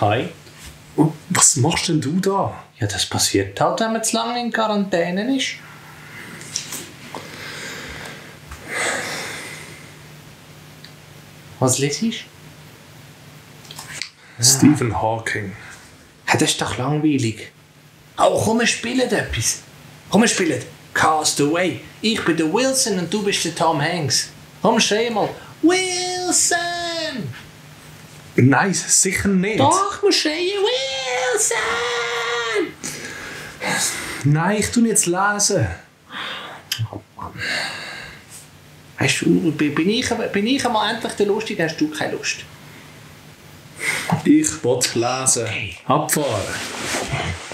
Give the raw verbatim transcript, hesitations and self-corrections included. Hi. Und was machst denn du da? Ja, das passiert halt, wenn man zu lange in Quarantäne ist. Was lesest du? Stephen Hawking. Ja, das ist doch langweilig. Oh, komm, wir spielen etwas. Komm, wir spielen Cast Away. Ich bin der Wilson und du bist der Tom Hanks. Komm, schrei mal. Wilson! Nein, sicher nicht. Doch, wir schreien Wilson! Nein, ich tu nicht zu lesen. Oh Mann. Hast du, bin ich, bin ich einmal endlich der Lustige, hast du keine Lust? Ich will lesen. Okay. Abfahren.